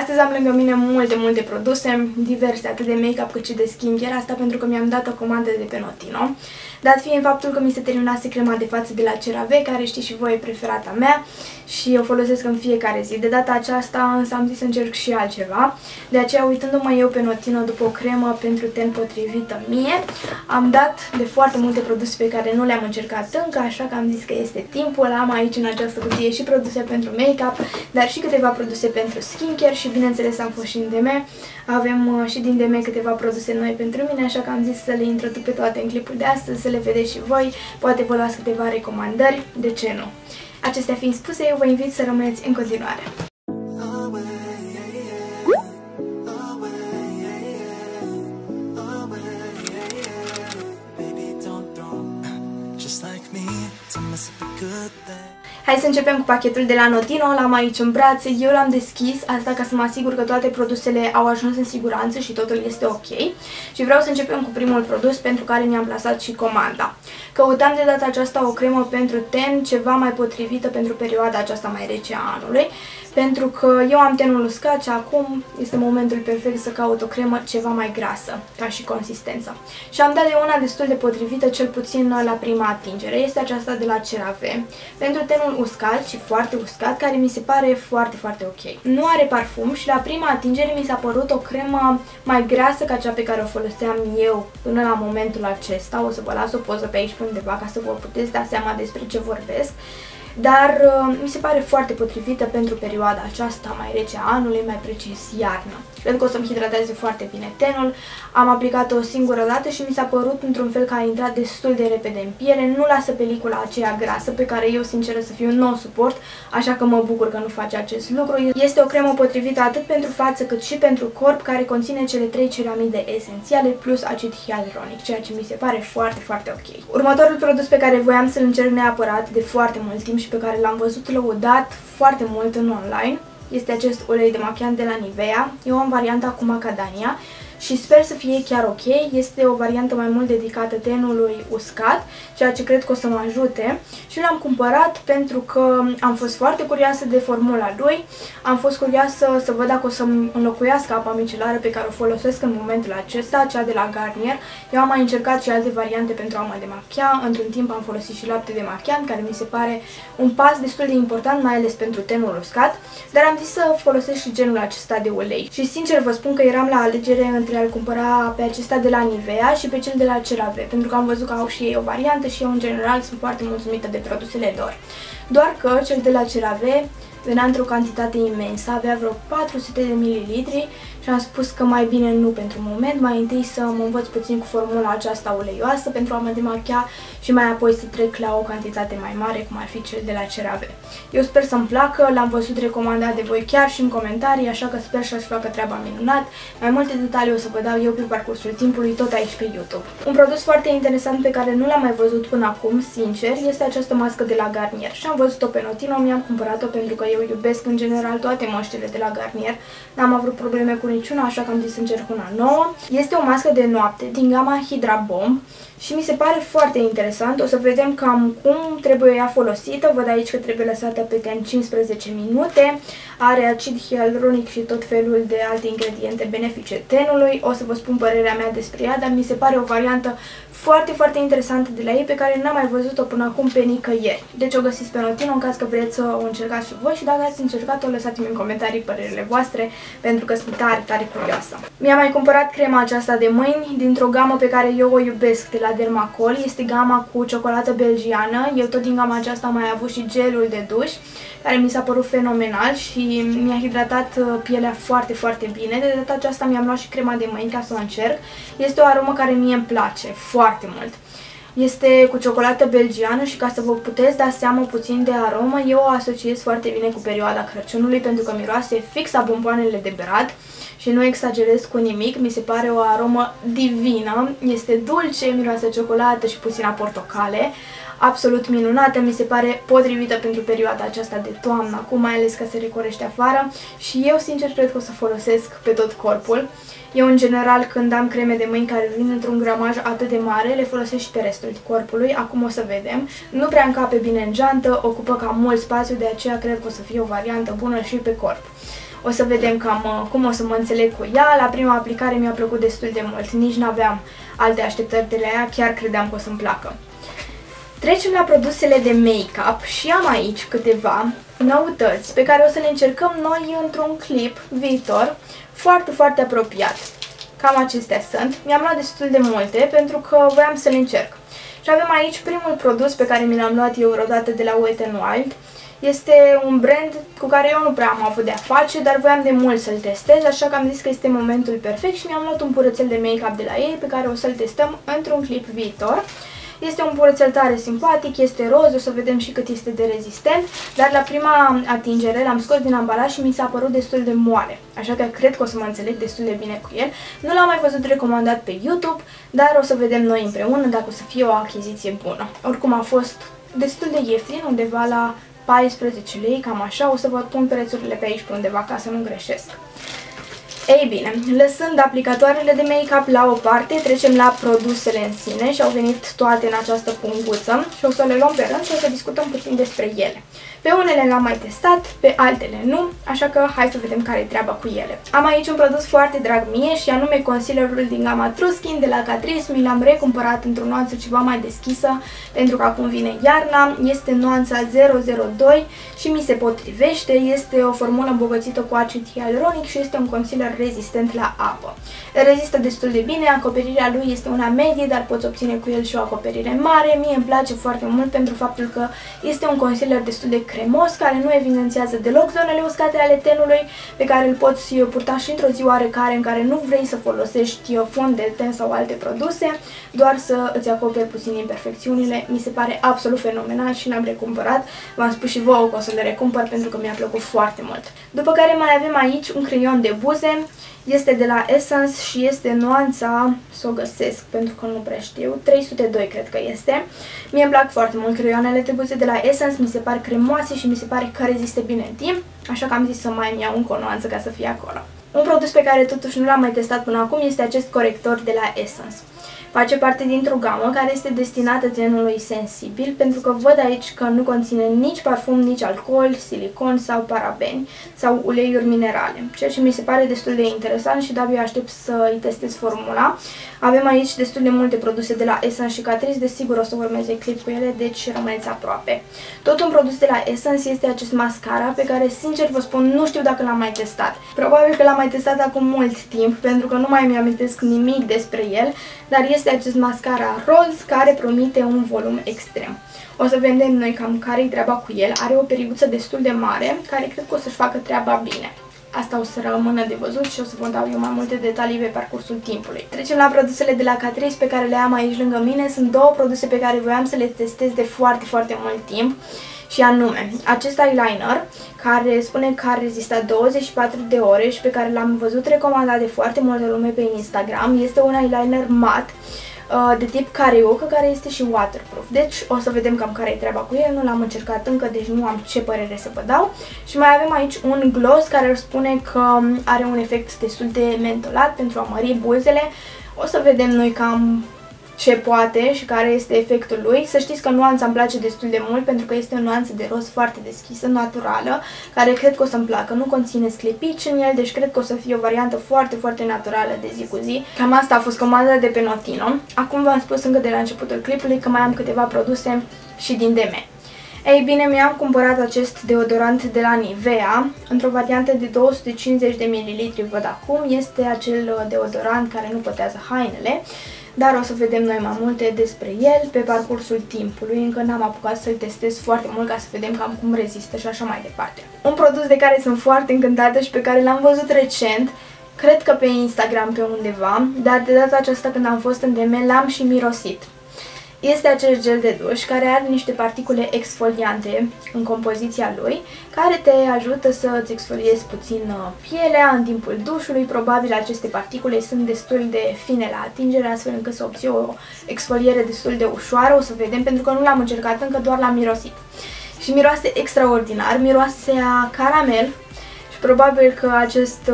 Astăzi am lângă mine multe produse, diverse, atât de make-up cât și de skincare, asta pentru că mi-am dat o comandă de pe Notino. Dat fiind faptul că mi se terminase crema de față de la CeraVe, care știți și voi e preferata mea și o folosesc în fiecare zi. De data aceasta însă am zis să încerc și altceva, de aceea uitându-mă eu pe Notino după o cremă pentru ten potrivită mie, am dat de foarte multe produse pe care nu le-am încercat încă, așa că am zis că este timpul. Am aici în această cutie și produse pentru make-up, dar și câteva produse pentru skincare și bineînțeles am fost și în Dm. Avem și din Dm câteva produse noi pentru mine, așa că am zis să le introduc pe toate în clipul de astăzi, să le vedeți și voi, poate vă luați câteva recomandări, de ce nu? Acestea fiind spuse, eu vă invit să rămâneți în continuare. Hai să începem cu pachetul de la Notino, l-am aici în brațe, eu l-am deschis, asta ca să mă asigur că toate produsele au ajuns în siguranță și totul este ok. Și vreau să începem cu primul produs pentru care mi-am plasat și comanda. Căutam de data aceasta o cremă pentru ten, ceva mai potrivită pentru perioada aceasta mai rece a anului, pentru că eu am tenul uscat și acum este momentul perfect să caut o cremă ceva mai grasă, ca și consistența. Și am dat de una destul de potrivită, cel puțin la prima atingere. Este aceasta de la CeraVe, pentru tenul uscat și foarte uscat, care mi se pare foarte ok. Nu are parfum și la prima atingere mi s-a părut o cremă mai grasă ca cea pe care o foloseam eu până la momentul acesta. O să vă las o poză pe aici undeva ca să vă puteți da seama despre ce vorbesc. Dar mi se pare foarte potrivită pentru perioada aceasta mai rece a anului, mai precis iarnă. Cred că o să-mi hidrateze foarte bine tenul. Am aplicat-o o singură dată și mi s-a părut într-un fel că a intrat destul de repede în piele. Nu lasă pelicula aceea grasă pe care eu, sinceră să fiu, nu o suport, așa că mă bucur că nu face acest lucru. Este o cremă potrivită atât pentru față cât și pentru corp, care conține cele 3 ceramide esențiale plus acid hialuronic, ceea ce mi se pare foarte ok. Următorul produs pe care voiam să-l încerc neapărat de foarte mult timp și pe care l-am văzut lăudat foarte mult în online este acest ulei de machiant de la Nivea. Eu am varianta cu macadamia și sper să fie chiar ok. Este o variantă mai mult dedicată tenului uscat, ceea ce cred că o să mă ajute. Și l-am cumpărat pentru că am fost foarte curioasă de formula lui. Am fost curioasă să văd dacă o să-mi înlocuiască apa micelară pe care o folosesc în momentul acesta, cea de la Garnier. Eu am mai încercat și alte variante pentru a mă demachia. Într-un timp am folosit și lapte de machiant, care mi se pare un pas destul de important, mai ales pentru tenul uscat. Dar am zis să folosesc și genul acesta de ulei. Și sincer vă spun că eram la alegere între al cumpăra pe acesta de la Nivea și pe cel de la CeraVe, pentru că am văzut că au și ei o variantă și eu în general sunt foarte mulțumită de produsele lor. Doar că cel de la CeraVe venea într-o cantitate imensă, avea vreo 400 de mililitri și am spus că mai bine nu pentru moment, mai întâi să mă învăț puțin cu formula aceasta uleioasă pentru a mă demachia și mai apoi să trec la o cantitate mai mare, cum ar fi cel de la CeraVe. Eu sper să-mi placă, l-am văzut recomandat de voi chiar și în comentarii, așa că sper să-și facă treaba minunat. Mai multe detalii o să vă dau eu pe parcursul timpului, tot aici pe YouTube. Un produs foarte interesant pe care nu l-am mai văzut până acum, sincer, este această mască de la Garnier. Și am văzut-o pe Notino, mi-am cumpărat-o pentru că eu iubesc în general toate măștile de la Garnier. N-am avut probleme cu niciuna, așa că am zis să încerc una nouă. Este o mască de noapte din gama Hydra Bomb și mi se pare foarte interesant. O să vedem cam cum trebuie ea folosită. Văd aici că trebuie lăsată pe ten 15 minute. Are acid hialuronic și tot felul de alte ingrediente benefice tenului. O să vă spun părerea mea despre ea, dar mi se pare o variantă foarte interesantă de la ei, pe care n-am mai văzut-o până acum pe nicăieri. Deci o găsiți pe Notino în caz că vreți să o încercați și voi și dacă ați încercat-o, lăsați-mi în comentarii părerile voastre, pentru că sunt tare curioasă. Mi-am mai cumpărat crema aceasta de mâini dintr-o gamă pe care eu o iubesc de la Dermacol. Este gama cu ciocolată belgiană. Eu tot din gama aceasta am mai avut și gelul de duș, care mi s-a părut fenomenal și mi-a hidratat pielea foarte bine. De data aceasta mi-am luat și crema de mâini ca să o încerc. Este o aromă care mie îmi place foarte mult. Este cu ciocolată belgiană și ca să vă puteți da seama puțin de aromă, eu o asociez foarte bine cu perioada Crăciunului, pentru că miroase fix a bomboanele de berat și nu exagerez cu nimic. Mi se pare o aromă divină, este dulce, miroase ciocolată și puțin a portocale. Absolut minunată, mi se pare potrivită pentru perioada aceasta de toamnă, acum mai ales că se recorește afară și eu sincer cred că o să folosesc pe tot corpul. Eu în general când am creme de mâini care vin într-un gramaj atât de mare, le folosesc și pe restul corpului, acum o să vedem. Nu prea încape bine în geantă, ocupă cam mult spațiu, de aceea cred că o să fie o variantă bună și pe corp. O să vedem cam cum o să mă înțeleg cu ea. La prima aplicare mi-a plăcut destul de mult. Nici n-aveam alte așteptări de la ea. Chiar credeam că o să-mi placă. Trecem la produsele de make-up și am aici câteva noutăți pe care o să le încercăm noi într-un clip viitor foarte, foarte apropiat. Cam acestea sunt. Mi-am luat destul de multe pentru că voiam să le încerc. Și avem aici primul produs pe care mi l-am luat eu odată de la Wet n Wild. Este un brand cu care eu nu prea am avut de-a face, dar voiam de mult să-l testez, așa că am zis că este momentul perfect și mi-am luat un purățel de make-up de la ei pe care o să-l testăm într-un clip viitor. Este un purățel tare simpatic, este roz, o să vedem și cât este de rezistent, dar la prima atingere l-am scos din ambalaj și mi s-a părut destul de moale, așa că cred că o să mă înțeleg destul de bine cu el. Nu l-am mai văzut recomandat pe YouTube, dar o să vedem noi împreună dacă o să fie o achiziție bună. Oricum a fost destul de ieftin, undeva la 14 lei, cam așa, o să vă pun prețurile pe aici pe undeva ca să nu greșesc. Ei bine, lăsând aplicatoarele de make-up la o parte, trecem la produsele în sine și au venit toate în această punguță și o să le luăm pe rând și o să discutăm puțin despre ele. Pe unele le-am mai testat, pe altele nu, așa că hai să vedem care e treaba cu ele. Am aici un produs foarte drag mie și anume concealerul din gama True Skin de la Catrice. Mi l-am recumpărat într-o nuanță ceva mai deschisă pentru că acum vine iarna. Este nuanța 002 și mi se potrivește. Este o formulă îmbogățită cu acid hialuronic și este un concealer rezistent la apă. Rezistă destul de bine, acoperirea lui este una medie, dar poți obține cu el și o acoperire mare. Mie îmi place foarte mult pentru faptul că este un concealer destul de cremos, care nu evidențiază deloc zonele uscate ale tenului, pe care îl poți purta și într-o zi oarecare în care nu vrei să folosești fond de ten sau alte produse, doar să îți acoperi puțin imperfecțiunile. Mi se pare absolut fenomenal și l-am recumpărat. V-am spus și vouă că o să le recumpăr pentru că mi-a plăcut foarte mult. După care mai avem aici un creion de buze. Este de la Essence și este nuanța, să o găsesc pentru că nu prea știu, 302 cred că este. Mie îmi plac foarte mult creioanele de buze de la Essence, mi se par cremoase și mi se pare că rezistă bine în timp, așa că am zis să mai iau încă o nuanță ca să fie acolo. Un produs pe care totuși nu l-am mai testat până acum este acest corector de la Essence. Face parte dintr-o gamă care este destinată tenului sensibil, pentru că văd aici că nu conține nici parfum, nici alcool, silicon sau parabeni sau uleiuri minerale, ceea ce mi se pare destul de interesant și de-abia aștept să-i testez formula. Avem aici destul de multe produse de la Essence și Catrice, desigur o să urmeze clip cu ele, deci rămâneți aproape. Tot un produs de la Essence este acest mascara pe care, sincer vă spun, nu știu dacă l-am mai testat. Probabil că l-am mai testat acum mult timp, pentru că nu mai mi-amintesc nimic despre el, dar este acest mascara roz care promite un volum extrem. O să vedem noi cam care-i treaba cu el. Are o periguță destul de mare care cred că o să-și facă treaba bine. Asta o să rămână de văzut și o să vă dau eu mai multe detalii pe parcursul timpului. Trecem la produsele de la Catrice pe care le am aici lângă mine. Sunt două produse pe care voiam să le testez de foarte, foarte mult timp. Și anume, acest eyeliner care spune că a rezistat 24 de ore și pe care l-am văzut recomandat de foarte multă lume pe Instagram. Este un eyeliner mat de tip carioca, care este și waterproof. Deci o să vedem cam care e treaba cu el. Nu l-am încercat încă, deci nu am ce părere să vă dau. Și mai avem aici un gloss care spune că are un efect destul de mentolat pentru a mări buzele. O să vedem noi cam ce poate și care este efectul lui. Să știți că nuanța îmi place destul de mult pentru că este o nuanță de roz foarte deschisă, naturală, care cred că o să-mi placă. Nu conține sclepici în el, deci cred că o să fie o variantă foarte, foarte naturală de zi cu zi. Cam asta a fost comanda de pe Notino. Acum v-am spus încă de la începutul clipului că mai am câteva produse și din Dm. Ei bine, mi-am cumpărat acest deodorant de la Nivea, într-o variantă de 250 de ml, văd acum. Este acel deodorant care nu pătează hainele, dar o să vedem noi mai multe despre el pe parcursul timpului. Încă n-am apucat să-l testez foarte mult ca să vedem cam cum rezistă și așa mai departe. Un produs de care sunt foarte încântată și pe care l-am văzut recent, cred că pe Instagram pe undeva, dar de data aceasta când am fost în DM l-am și mirosit. Este acel gel de duș care are niște particule exfoliante în compoziția lui, care te ajută să îți exfoliezi puțin pielea în timpul dușului. Probabil aceste particule sunt destul de fine la atingere, astfel încât să obții o exfoliere destul de ușoară. O să vedem, pentru că nu l-am încercat încă, doar l-am mirosit. Și miroase extraordinar, miroase a caramel. Probabil că acest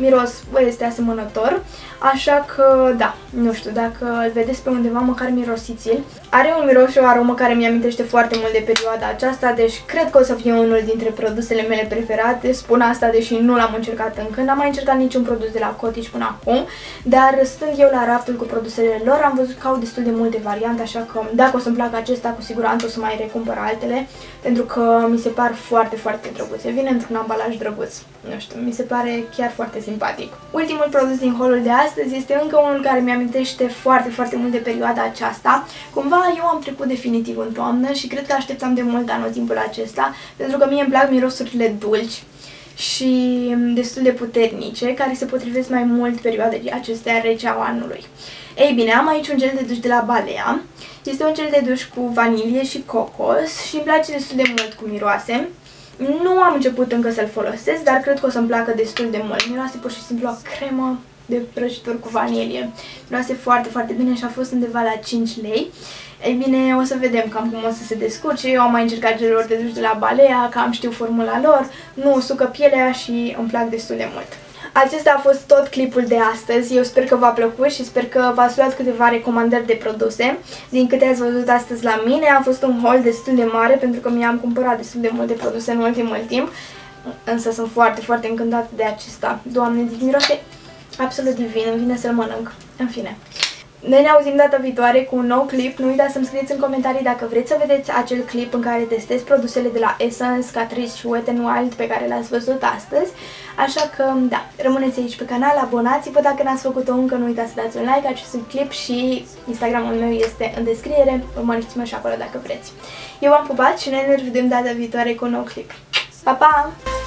miros este asemănător, așa că da, nu știu, dacă îl vedeți pe undeva, măcar mirosiți-l. Are un miros și o aromă care mi-amintește foarte mult de perioada aceasta, deci cred că o să fie unul dintre produsele mele preferate. Spun asta deși nu l-am încercat încă, n-am mai încercat niciun produs de la Coty până acum, dar stând eu la raftul cu produsele lor, am văzut că au destul de multe variante, așa că dacă o să-mi placă acesta, cu siguranță o să mai recumpăr altele, pentru că mi se par foarte, foarte drăguțe. Vine într-un ambalaj drăguț, nu știu, mi se pare chiar foarte simpatic. Ultimul produs din haul-ul de astăzi este încă unul care mi-amintește foarte, foarte mult de perioada aceasta. Cumva eu am trecut definitiv în toamnă și cred că așteptam de mult anotimpul acesta, pentru că mie îmi plac mirosurile dulci și destul de puternice, care se potrivesc mai mult perioadei acestea rece a anului. Ei bine, am aici un gel de duș de la Balea. Este un gel de duș cu vanilie și cocos și îmi place destul de mult cum miroase. Nu am început încă să-l folosesc, dar cred că o să-mi placă destul de mult. Miroase pur și simplu a cremă de prăjituri cu vanilie. Miroase foarte, foarte bine și a fost undeva la 5 lei. Ei bine, o să vedem cam cum o să se descurce. Eu am mai încercat geluri de duș de la Balea, cam știu formula lor, nu usucă pielea și îmi plac destul de mult. Acesta a fost tot clipul de astăzi. Eu sper că v-a plăcut și sper că v-ați luat câteva recomandări de produse. Din câte ați văzut astăzi la mine, a fost un haul destul de mare pentru că mi-am cumpărat destul de multe produse în ultimul timp. Însă sunt foarte, foarte încântată de acesta. Doamne, din miroase absolut divin, îmi vine să-l mănânc. În fine. Noi ne auzim data viitoare cu un nou clip. Nu uitați să-mi scrieți în comentarii dacă vreți să vedeți acel clip în care testez produsele de la Essence, Catrice și Wet n Wild pe care le-ați văzut astăzi. Așa că, da, rămâneți aici pe canal, abonați-vă dacă n-ați făcut-o încă, nu uitați să dați un like acestui clip și Instagramul meu este în descriere. Urmăriți-mă și acolo dacă vreți. Eu v-am pupat și noi ne vedem data viitoare cu un nou clip. Pa, pa!